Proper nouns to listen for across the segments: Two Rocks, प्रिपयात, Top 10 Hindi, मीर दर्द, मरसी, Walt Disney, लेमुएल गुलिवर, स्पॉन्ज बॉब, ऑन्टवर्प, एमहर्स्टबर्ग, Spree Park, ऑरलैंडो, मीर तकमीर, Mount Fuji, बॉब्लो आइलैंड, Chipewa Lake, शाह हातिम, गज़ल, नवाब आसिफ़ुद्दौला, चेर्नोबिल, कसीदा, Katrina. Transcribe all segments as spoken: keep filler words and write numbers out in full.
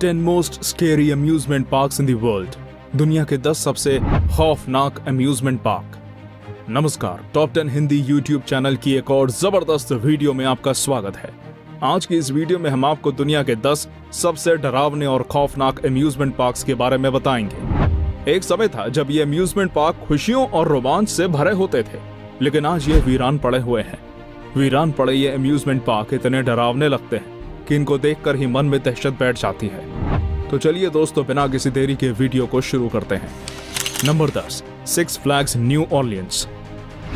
Ten most scary amusement parks in the world, दुनिया के दस सबसे खौफनाक अम्यूजमेंट पार्क। नमस्कार, top ten Hindi YouTube channel की एक और जबरदस्त वीडियो में आपका स्वागत है। आज की इस वीडियो में हम आपको दुनिया के दस सबसे डरावने और खौफनाक अम्यूजमेंट पार्क्स के बारे में बताएंगे। एक समय था जब ये अम्यूजमेंट पार्क खुशियों और रोमांच से भरे होते थे, लेकिन आज ये वीरान पड़े हुए हैं। वीरान पड़े ये अम्यूजमेंट पार्क इतने डरावने लगते हैं कि इनको देखकर ही मन में दहशत बैठ जाती है। तो चलिए दोस्तों, बिना किसी देरी के वीडियो को शुरू करते हैं। नंबर दस, Six Flags New Orleans.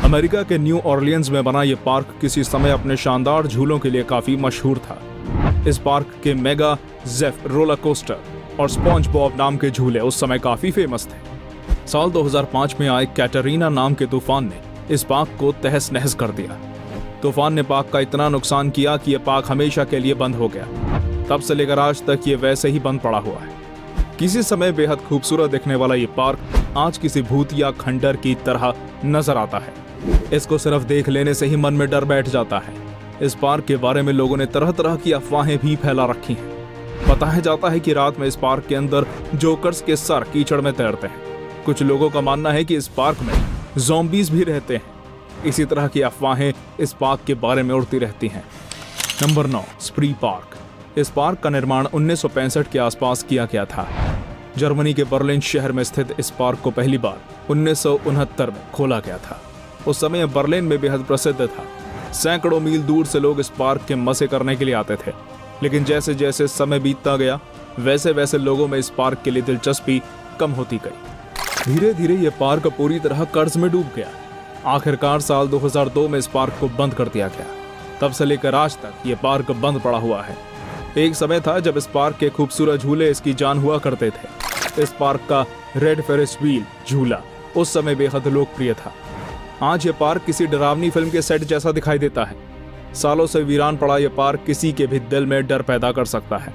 America के न्यू ऑर्लियंस में बना ये पार्क किसी समय अपने शानदार झूलों के लिए काफी मशहूर था। इस पार्क के मेगा जेफ रोलर कोस्टर और स्पॉन्ज बॉब नाम के झूले उस समय काफी फेमस थे। साल दो हज़ार पाँच में आए कैटरीना नाम के तूफान ने इस पार्क को तहस नहस कर दिया। तूफान ने पार्क का इतना नुकसान किया कि यह पार्क हमेशा के लिए बंद हो गया। तब से लेकर आज तक ये वैसे ही बंद पड़ा हुआ है। किसी समय बेहद खूबसूरत दिखने वाला ये पार्क आज किसी भूत या खंडर की तरह नजर आता है। इसको सिर्फ देख लेने से ही मन में डर बैठ जाता है। इस पार्क के बारे में लोगों ने तरह तरह की अफवाहें भी फैला रखी हैं। बताया जाता है कि रात में इस पार्क के अंदर जोकर्स के सर कीचड़ में तैरते हैं। कुछ लोगों का मानना है कि इस पार्क में ज़ॉम्बीज भी रहते हैं। इसी तरह की अफवाहें इस पार्क के बारे में उड़ती रहती हैं। नंबर नौ, स्प्री पार्क। इस पार्क का निर्माण उन्नीस सौ पैंसठ के आसपास किया गया था। जर्मनी के बर्लिन शहर में स्थित इस पार्क को पहली बार उन्नीस सौ उनहत्तर में खोला गया था। उस समय बर्लिन में बेहद प्रसिद्ध था। सैकड़ों मील दूर से लोग इस पार्क के मजे करने के लिए आते थे, लेकिन जैसे जैसे समय बीतता गया वैसे वैसे लोगों में इस पार्क के लिए दिलचस्पी कम होती गई। धीरे धीरे ये पार्क पूरी तरह कर्ज में डूब गया। आखिरकार साल दो हज़ार दो में इस पार्क को बंद कर दिया गया। तब से लेकर आज तक ये पार्क बंद पड़ा हुआ है। एक समय था जब इस पार्क के खूबसूरत झूले इसकी जान हुआ करते थे। इस पार्क का रेड फेरिस व्हील झूला उस समय बेहद लोकप्रिय था। आज ये पार्क किसी डरावनी फिल्म के सेट जैसा दिखाई देता है। सालों से वीरान पड़ा ये पार्क किसी के भी दिल में डर पैदा कर सकता है।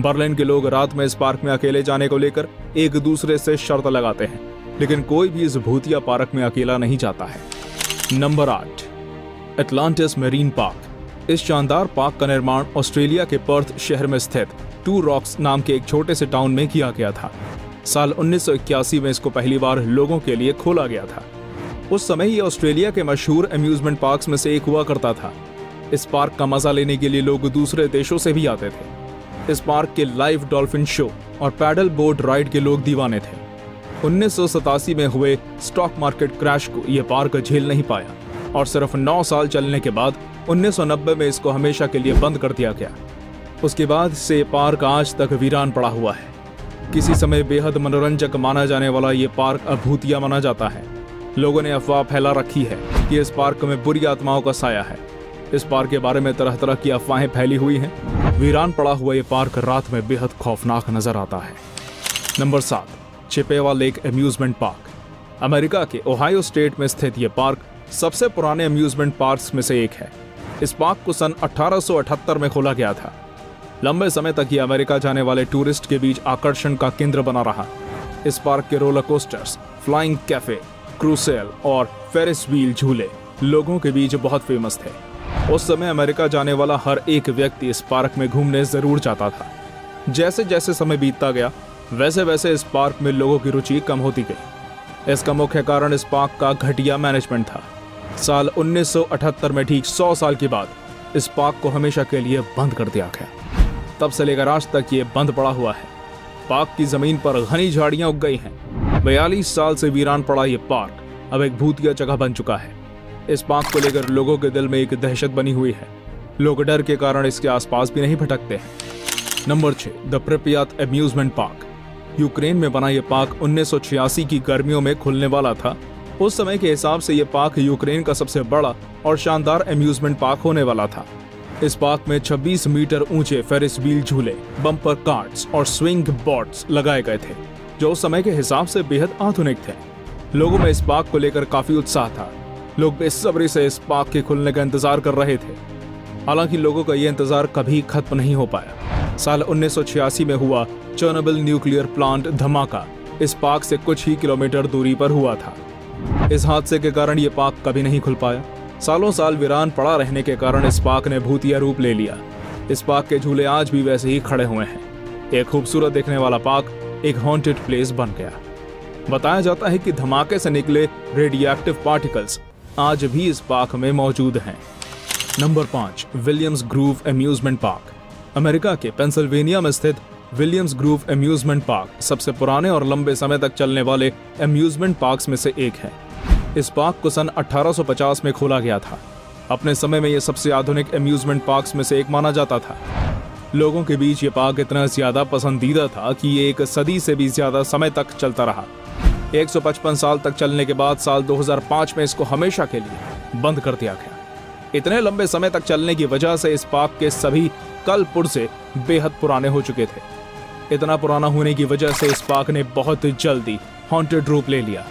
बर्लिन के लोग रात में इस पार्क में अकेले जाने को लेकर एक दूसरे से शर्त लगाते हैं, लेकिन कोई भी इस भूतिया पार्क में अकेला नहीं जाता है। नंबर आठ, अटलांटिस मरीन पार्क। इस शानदार पार्क का निर्माण ऑस्ट्रेलिया के पर्थ शहर में स्थित टू रॉक्स नाम के एक छोटे से टाउन में किया गया था। साल उन्नीस सौ इक्यासी में इसको पहली बार लोगों के लिए खोला गया था। उस समय ये ऑस्ट्रेलिया के मशहूर अम्यूजमेंट पार्क्स में से एक हुआ करता था। इस पार्क का मजा लेने के लिए लोग दूसरे देशों से भी आते थे। इस पार्क के लाइव डॉल्फिन शो और पैडल बोट राइड के लोग दीवाने थे। उन्नीस सौ सतासी में हुए स्टॉक मार्केट क्रैश को ये पार्क झेल नहीं पाया और सिर्फ नौ साल चलने के बाद उन्नीस सौ नब्बे में इसको हमेशा के लिए बंद कर दिया गया। उसके बाद से पार्क आज तक वीरान पड़ा हुआ है। किसी समय बेहद मनोरंजक माना जाने वाला ये पार्क अब भूतिया माना जाता है। लोगों ने अफवाह फैला रखी है कि इस पार्क में बुरी आत्माओं का साया है। इस पार्क के बारे में तरह तरह की अफवाहें फैली हुई हैं। वीरान पड़ा हुआ ये पार्क रात में बेहद खौफनाक नजर आता है। नंबर सात, Chippewa Lake amusement park. America के ओहायो स्टेट में स्थित ये पार्क सबसे पुराने एम्यूजमेंट पार्क्स में से एक है। इस पार्क को सन अठारह सौ अठहत्तर में खोला गया था। लंबे समय तक ये अमेरिका जाने वाले टूरिस्ट के बीच आकर्षण का केंद्र बना रहा। इस पार्क के roller coasters, flying cafe, carousel और फेरिस व्हील झूले लोगों के बीच बहुत फेमस थे। उस समय अमेरिका जाने वाला हर एक व्यक्ति इस पार्क में घूमने जरूर जाता था। जैसे जैसे समय बीतता गया वैसे वैसे इस पार्क में लोगों की रुचि कम होती गई। इसका मुख्य कारण इस पार्क का घटिया मैनेजमेंट था। साल उन्नीस सौ अठहत्तर में ठीक सौ साल के बाद इस पार्क को हमेशा के लिए बंद कर दिया गया। तब से लेकर आज तक ये बंद पड़ा हुआ है। पार्क की जमीन पर घनी झाड़ियां उग गई हैं। बयालीस साल से वीरान पड़ा ये पार्क अब एक भूतिया जगह बन चुका है। इस पार्क को लेकर लोगों के दिल में एक दहशत बनी हुई है। लोग डर के कारण इसके आसपास भी नहीं भटकते हैं। नंबर छह, the प्रिपयात amusement park. Ukraine में बना ये पार्क उन्नीस सौ छियासी की गर्मियों में खुलने वाला था। उस समय के हिसाब से ये पार्क यूक्रेन का सबसे बड़ा और शानदार एम्यूजमेंट पार्क होने वाला था। इस पार्क में छब्बीस मीटर ऊंचे फेरिस व्हील झूले, बम्पर कार्ट्स और स्विंग बोर्ड्स लगाए गए थे, जो उस समय के हिसाब से बेहद आधुनिक थे। लोगों में इस पार्क को लेकर काफी उत्साह था। लोग बेसब्री से इस पार्क के खुलने का इंतजार कर रहे थे। हालांकि लोगों का यह इंतजार कभी खत्म नहीं हो पाया। साल उन्नीस सौ छियासी में हुआ चेर्नोबिल न्यूक्लियर प्लांट धमाका इस पार्क से कुछ ही किलोमीटर दूरी पर हुआ था। इस हादसे के कारण ये पार्क कभी नहीं खुल पाया। सालों साल वीरान पड़ा रहने के कारण इस पार्क ने भूतिया रूप ले लिया। इस पार्क के झूले आज भी वैसे ही खड़े हुए हैं। एक खूबसूरत देखने वाला पार्क एक हॉन्टेड प्लेस बन गया। बताया जाता है कि धमाके से निकले रेडियोएक्टिव पार्टिकल्स आज भी इस पार्क में मौजूद हैं। नंबर पाँच, Williams Grove amusement park. America के पेंसिल्वेनिया में स्थित विलियम्स ग्रोव एम्यूजमेंट पार्क सबसे पुराने और लंबे समय तक चलने वाले एम्यूजमेंट पार्क्स में से एक है। इस पार्क को सन अठारह सौ पचास में खोला गया था। अपने समय में यह सबसे आधुनिक एम्यूजमेंट पार्क्स में से एक माना जाता था। लोगों के बीच ये पार्क इतना ज्यादा पसंदीदा था कि ये एक सदी से भी ज्यादा समय तक चलता रहा। एक सौ पचपन साल तक चलने के बाद साल दो हज़ार पाँच में इसको हमेशा के लिए बंद कर दिया गया। इतने लंबे समय तक चलने की वजह से इस पार्क के सभी कल पुर्जे बेहद पुराने हो चुके थे। इतना पुराना होने की वजह से इस पार्क ने बहुत जल्दी हॉन्टेड रूप ले लिया।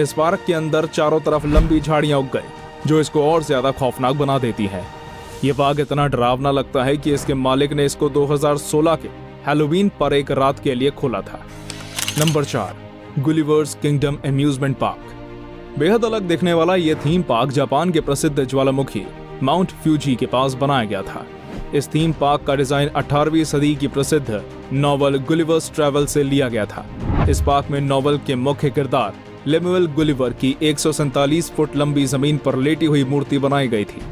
इस पार्क के अंदर चारों तरफ लंबी झाड़ियां उग गई जो इसको और ज्यादा खौफनाक बना देती हैं। यह पार्क इतना डरावना लगता है कि इसके मालिक ने इसको दो हज़ार सोलह के हैलोवीन पर एक रात के लिए खोला था। नंबर चार, गुलिवर्स किंगडम एम्यूजमेंट पार्क। बेहद अलग देखने वाला यह थीम पार्क जापान के प्रसिद्ध ज्वालामुखी माउंट फ्यूजी के पास बनाया गया था। इस थीम पार्क का डिजाइन अठारहवीं सदी की प्रसिद्ध नॉवल गुलिवर्स ट्रैवल से लिया गया था। इस पार्क में नॉवल के मुख्य किरदार लेमुएल गुलिवर की एक सौ सैंतालीस फुट लंबी जमीन पर लेटी हुई मूर्ति बनाई गई थी।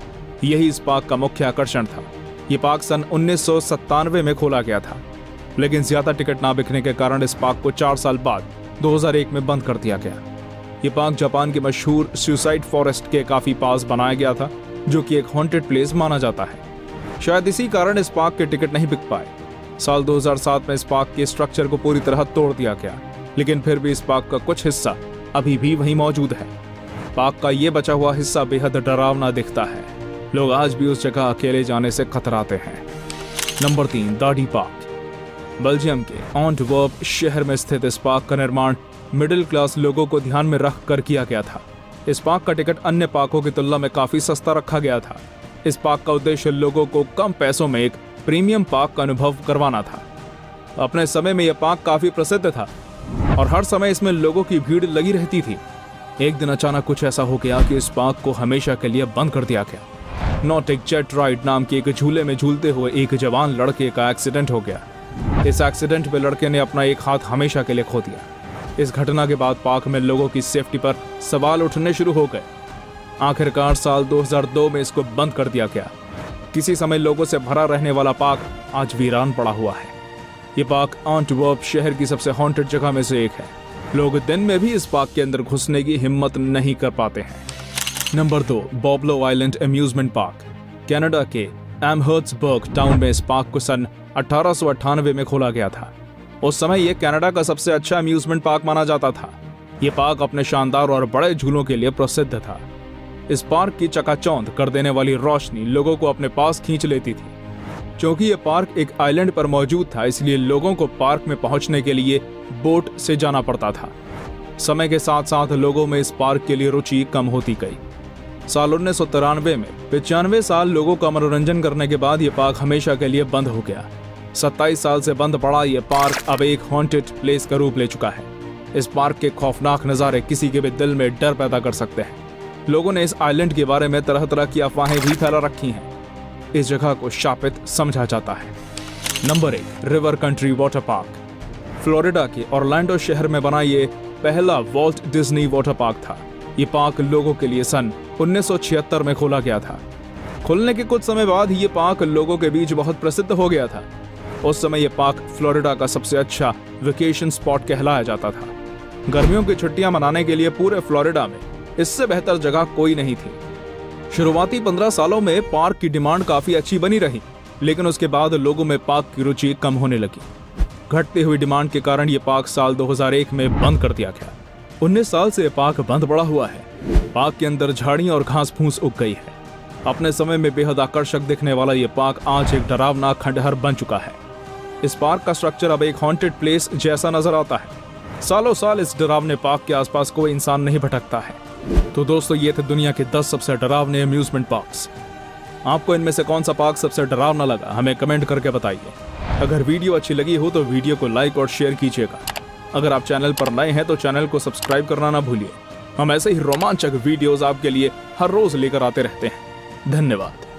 यही इस पार्क का मुख्य आकर्षण था। ये पार्क सन उन्नीस सौ सत्तानवे में खोला गया था, लेकिन ज्यादा टिकट ना बिकने के कारण इस पार्क को चार साल बाद दो हज़ार एक में बंद कर दिया गया। ये पार्क जापान के मशहूर सुसाइड फॉरेस्ट के काफी पास बनाया गया था, जो कि एक हॉन्टेड प्लेस माना जाता है। शायद इसी कारण इस पार्क के टिकट नहीं बिक पाए। साल दो हज़ार सात में इस पार्क के स्ट्रक्चर को पूरी तरह तोड़ दिया गया, लेकिन फिर भी इस पार्क का कुछ हिस्सा अभी भी वहीं मौजूद है। पार्क का ये बचा हुआ हिस्सा बेहद डरावना दिखता है। लोग आज भी उस जगह अकेले जाने से खतराते हैं। नंबर तीन, दाढ़ी पार्क। बेल्जियम के ऑन्टवर्प शहर में स्थित इस पार्क का निर्माण मिडिल क्लास लोगों को ध्यान में रख कर किया गया था। इस पार्क का टिकट अन्य पार्कों की तुलना में काफी सस्ता रखा गया था। इस पार्क का उद्देश्य लोगों को कम पैसों में एक प्रीमियम पार्क का अनुभव करवाना था। अपने समय में यह पार्क काफी प्रसिद्ध था और हर समय इसमें लोगों की भीड़ लगी रहती थी। एक दिन अचानक कुछ ऐसा हो गया कि इस पार्क को हमेशा के लिए बंद कर दिया गया। नॉटिक जेट राइड नाम के एक झूले में झूलते हुए एक जवान लड़के का एक्सीडेंट हो गया। इस एक्सीडेंट में लड़के ने अपना एक हाथ हमेशा के लिए खो दिया। इस घटना के बाद पार्क में लोगों की सेफ्टी पर सवाल उठने शुरू हो गए। आखिरकार साल दो हज़ार दो में इसको बंद कर दिया गया। किसी समय लोगों से भरा रहने वाला पार्क आज वीरान पड़ा हुआ है। ये पार्क आंटवर्प शहर की सबसे हॉन्टेड जगह में से एक है। लोग दिन में भी इस पार्क के अंदर घुसने की हिम्मत नहीं कर पाते हैं। नंबर दो, बॉब्लो आइलैंड amusement park. Canada के एमहर्स्टबर्ग टाउन में इस पार्क को सन अठारह सौ अट्ठानवे में खोला गया था। उस समय यह कनाडा का सबसे अच्छा एम्यूजमेंट पार्क माना जाता था। यह पार्क अपने शानदार और बड़े झूलों के लिए प्रसिद्ध था। इस पार्क की चकाचौंध कर देने वाली रोशनी लोगों को अपने पास खींच लेती थी। क्योंकि यह पार्क एक आइलैंड पर मौजूद था, इसलिए लोगों को पार्क में पहुंचने के लिए बोट से जाना पड़ता था। समय के साथ साथ लोगों में इस पार्क के लिए रुचि कम होती गई। साल उन्नीस सौ तिरानवे में पचानवे साल लोगों का मनोरंजन करने के बाद यह पार्क हमेशा के लिए बंद हो गया। सत्ताईस साल से बंद पड़ा यह पार्क अब एक हॉन्टेड प्लेस का रूप ले चुका है। इस पार्क के खौफनाक नज़ारे किसी के भी दिल में डर पैदा कर सकते हैं। लोगों ने इस आइलैंड के बारे में तरह तरह की अफवाहें भी फैला रखी हैं। इस जगह को शापित समझा जाता है। नंबर एक, River Country water park. Florida के ऑरलैंडो शहर में बना ये पहला वॉल्ट डिज्नी वाटर पार्क था। ये पार्क लोगों के लिए सन उन्नीस सौ छिहत्तर में खोला गया था। खुलने के कुछ समय बाद ये पार्क लोगों के बीच बहुत प्रसिद्ध हो गया था। उस समय ये पार्क फ्लोरिडा का सबसे अच्छा वेकेशन स्पॉट कहलाया जाता था। गर्मियों की छुट्टियां मनाने के लिए पूरे फ्लोरिडा में इससे बेहतर जगह कोई नहीं थी। शुरुआती पंद्रह सालों में पार्क की डिमांड काफी अच्छी बनी रही, लेकिन उसके बाद लोगों में पार्क की रुचि कम होने लगी। घटती हुई डिमांड के कारण ये पार्क साल दो हज़ार एक में बंद कर दिया गया। उन्नीस साल से ये पार्क बंद पड़ा हुआ है। पार्क के अंदर झाड़ियां और घास फूस उग गई है। अपने समय में बेहद आकर्षक दिखने वाला ये पार्क आज एक डरावना खंडहर बन चुका है। इस पार्क का स्ट्रक्चर अब एक हॉन्टेड प्लेस जैसा नजर आता है। सालों साल इस डरावने पार्क के आसपास कोई इंसान नहीं भटकता है। तो दोस्तों, ये थे दुनिया के दस सबसे डरावने अम्यूजमेंट पार्क्स। आपको इनमें से कौन सा पार्क सबसे डरावना लगा, हमें कमेंट करके बताइए। अगर वीडियो अच्छी लगी हो तो वीडियो को लाइक और शेयर कीजिएगा। अगर आप चैनल पर नए हैं तो चैनल को सब्सक्राइब करना ना भूलिए। हम ऐसे ही रोमांचक वीडियोस आपके लिए हर रोज लेकर आते रहते हैं। धन्यवाद।